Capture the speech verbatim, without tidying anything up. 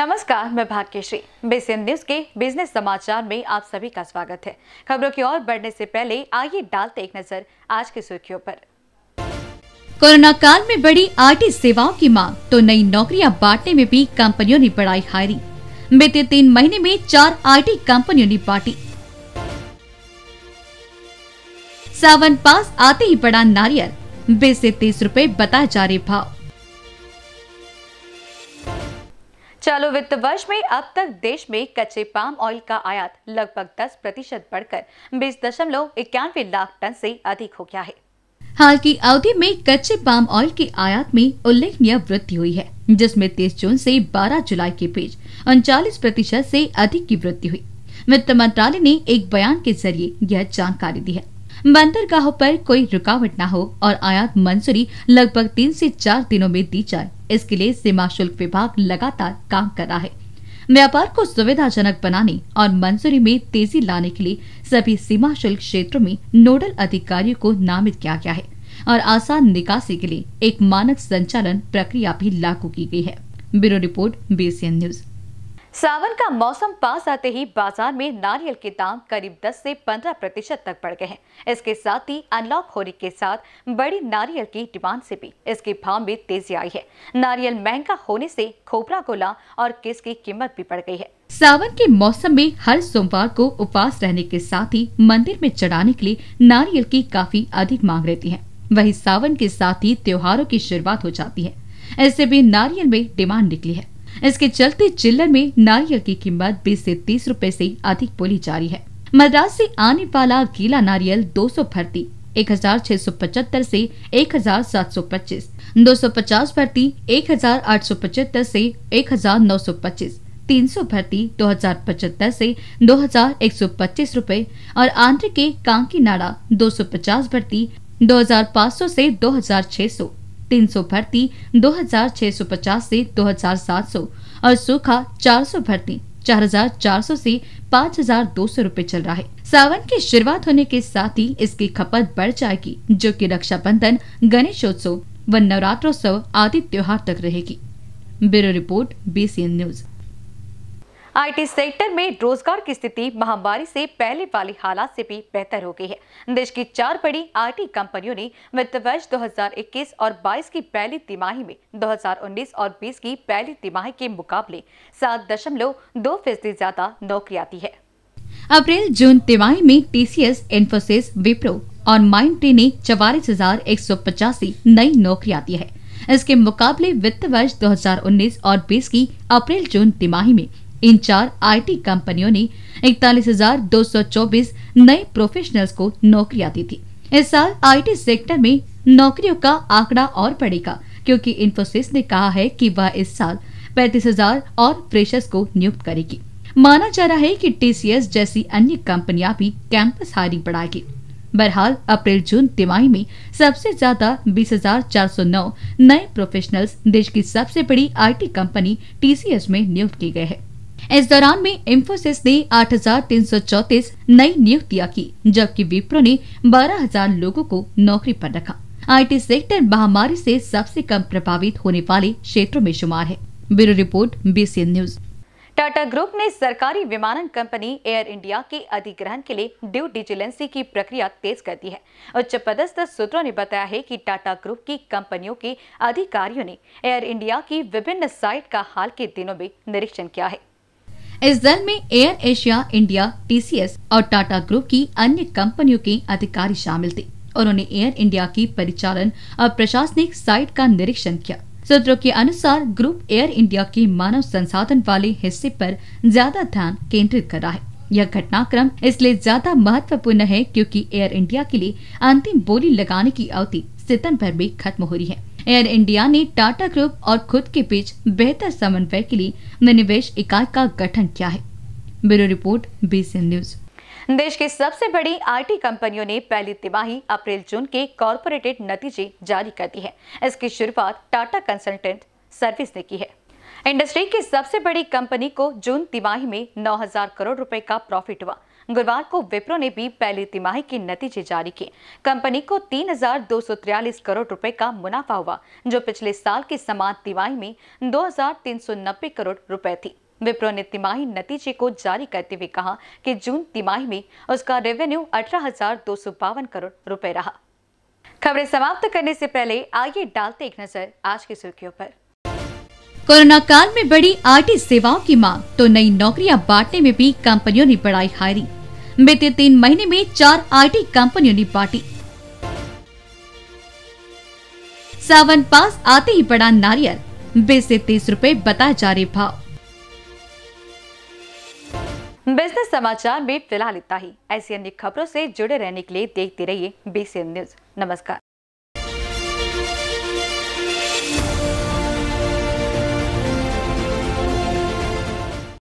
नमस्कार, मैं Bhagyashree. BCN news के बिजनेस समाचार में आप सभी का स्वागत है। खबरों की ओर बढ़ने से पहले आइए डालते एक नजर आज की सुर्खियों पर। कोरोना काल में बड़ी आईटी सेवाओं की मांग तो नई नौकरियां बांटने में भी कंपनियों ने बढ़ाई हायरी। बीते तीन महीने में चार आईटी कंपनियों ने बांटी। सावन पास आते ही बड़ा नारियल, बीस से तीस रूपए बताए जा रहे भाव। चालू वित्त वर्ष में अब तक देश में कच्चे पाम ऑयल का आयात लगभग दस प्रतिशत बढ़कर बीस दशमलव इक्यानवे लाख टन से अधिक हो गया है। हाल की अवधि में कच्चे पाम ऑयल के आयात में उल्लेखनीय वृद्धि हुई है, जिसमें तीस जून से बारह जुलाई के बीच उनचालीस प्रतिशत से अधिक की वृद्धि हुई। वित्त मंत्रालय ने एक बयान के जरिए यह जानकारी दी है। बंदरगाहों पर कोई रुकावट न हो और आयात मंजूरी लगभग तीन से चार दिनों में दी जाए, इसके लिए सीमा शुल्क विभाग लगातार काम कर रहा है। व्यापार को सुविधाजनक बनाने और मंजूरी में तेजी लाने के लिए सभी सीमा शुल्क क्षेत्रों में नोडल अधिकारियों को नामित किया गया है और आसान निकासी के लिए एक मानक संचालन प्रक्रिया भी लागू की गई है। Bureau report, BCN news. सावन का मौसम पास आते ही बाजार में नारियल के दाम करीब दस से पंद्रह प्रतिशत तक बढ़ गए हैं। इसके साथ ही अनलॉक होने के साथ बड़ी नारियल की डिमांड से भी इसके भाव में तेजी आई है। नारियल महंगा होने से खोपरा गोला और किस की कीमत भी बढ़ गई है। सावन के मौसम में हर सोमवार को उपवास रहने के साथ ही मंदिर में चढ़ाने के लिए नारियल की काफी अधिक मांग रहती है। वही सावन के साथ ही त्योहारों की शुरुआत हो जाती है, ऐसे भी नारियल में डिमांड निकली है। इसके चलते चिल्लर में नारियल की कीमत बीस से तीस रुपए से अधिक बोली जा रही है। मद्रास से आने वाला गीला नारियल दो सौ भर्ती एक हज़ार छह सौ पचहत्तर से एक हज़ार सात सौ पच्चीस, दो सौ पचास भर्ती एक हज़ार आठ सौ पचहत्तर से एक हज़ार नौ सौ पच्चीस, तीन सौ भर्ती दो हज़ार पचहत्तर से दो हज़ार एक सौ पच्चीस रुपए और आंध्र के कांकीनाडा दो सौ पचास भर्ती दो हज़ार पाँच सौ से दो हज़ार छह सौ, तीन सौ भर्ती दो हज़ार छह सौ पचास से दो हज़ार सात सौ और सूखा चार सौ भर्ती चार हज़ार चार सौ से पाँच हज़ार दो सौ रुपए चल रहा है। सावन की शुरुआत होने के साथ ही इसकी खपत बढ़ जाएगी, जो कि रक्षाबंधन, गणेशोत्सव व नवरात्रोत्सव आदि त्योहार तक रहेगी। Bureau report, BCN news. IT sector में रोजगार की स्थिति महामारी से पहले वाली हालात से भी बेहतर हो गई है। देश की चार बड़ी आईटी कंपनियों ने वित्त वर्ष दो हज़ार इक्कीस और बाईस की पहली तिमाही में दो हज़ार उन्नीस और बीस की पहली तिमाही के मुकाबले सात दशमलव दो फीसदी ज्यादा नौकरियां दी है। अप्रैल जून तिमाही में टीसीएस, इन्फोसिस, विप्रो और माइंटे ने चवालीस हजार एक सौ पचासी नई नौकरियां दी है। इसके मुकाबले वित्त वर्ष दो हज़ार उन्नीस और बीस की अप्रैल जून तिमाही में इन चार आईटी कंपनियों ने इकतालीस हज़ार दो सौ चौबीस नए प्रोफेशनल्स को नौकरियां दी थी। इस साल आईटी सेक्टर में नौकरियों का आंकड़ा और बढ़ेगा, क्योंकि इन्फोसिस ने कहा है कि वह इस साल पैंतीस हज़ार और फ्रेशर्स को नियुक्त करेगी। माना जा रहा है कि टीसीएस जैसी अन्य कंपनियां भी कैंपस हायरिंग बढ़ाएगी। बहरहाल अप्रैल जून तिमाही में सबसे ज्यादा बीस हज़ार चार सौ नौ नए प्रोफेशनल्स देश की सबसे बड़ी आईटी कंपनी टीसीएस में नियुक्त किए गए हैं। इस दौरान में इन्फोसिस ने आठ हज़ार तीन सौ चौंतीस नई नियुक्तियां की, जबकि विप्रो ने बारह हज़ार लोगों को नौकरी पर रखा। आईटी सेक्टर महामारी से सबसे कम प्रभावित होने वाले क्षेत्रों में शुमार है। Bureau report, BCN news. Tata group ने सरकारी विमानन कंपनी एयर इंडिया के अधिग्रहण के लिए ड्यू डिलिजेंसी की प्रक्रिया तेज कर दी है। उच्च पदस्थ सूत्रों ने बताया है कि टाटा ग्रुप की कंपनियों के अधिकारियों ने एयर इंडिया की विभिन्न साइट का हाल के दिनों में निरीक्षण किया है। इस दल में एयर एशिया, इंडिया, टीसीएस और टाटा ग्रुप की अन्य कंपनियों के अधिकारी शामिल थे। उन्होंने एयर इंडिया की परिचालन और प्रशासनिक साइट का निरीक्षण किया। सूत्रों के अनुसार ग्रुप एयर इंडिया के मानव संसाधन वाले हिस्से पर ज्यादा ध्यान केंद्रित कर रहा है। यह घटनाक्रम इसलिए ज्यादा महत्वपूर्ण है क्योंकि एयर इंडिया के लिए अंतिम बोली लगाने की अवधि सितंबर में खत्म हो रही है। एयर इंडिया ने टाटा ग्रुप और खुद के बीच बेहतर समन्वय के लिए विनिवेश इकाई का गठन किया है। Bureau report, BCN news. देश की सबसे बड़ी आईटी कंपनियों ने पहली तिमाही अप्रैल जून के कॉर्पोरेटेड नतीजे जारी कर दी है। इसकी शुरुआत टाटा कंसल्टेंट सर्विस ने की है। इंडस्ट्री की सबसे बड़ी कंपनी को जून तिमाही में नौ हज़ार करोड़ रुपए का प्रॉफिट हुआ। गुरुवार को विप्रो ने भी पहली तिमाही के नतीजे जारी किए। कंपनी को तीन हजार दो सौ तिरालीस करोड़ रुपए का मुनाफा हुआ, जो पिछले साल के समान तिमाही में दो हजार तीन सौ नब्बे करोड़ रुपए थी। विप्रो ने तिमाही नतीजे को जारी करते हुए कहा कि जून तिमाही में उसका रेवेन्यू अठारह हजार दो सौ बावन करोड़ रुपए रहा। खबरें समाप्त करने से पहले आइए डालते एक नजर आज की सुर्खियों पर। कोरोना काल में बड़ी आईटी सेवाओं की मांग तो नई नौकरियां बांटने में भी कंपनियों ने बढ़ाई हायरी। बीते तीन महीने में चार आईटी कंपनियों ने बांटी। सावन पास आते ही बढ़ा नारियल, बीस से तीस रूपए बताए जा रहे भाव। बिजनेस समाचार में फिलहाल इतना ही। ऐसी अन्य खबरों से जुड़े रहने के लिए देखते रहिए बीसीएन न्यूज। नमस्कार।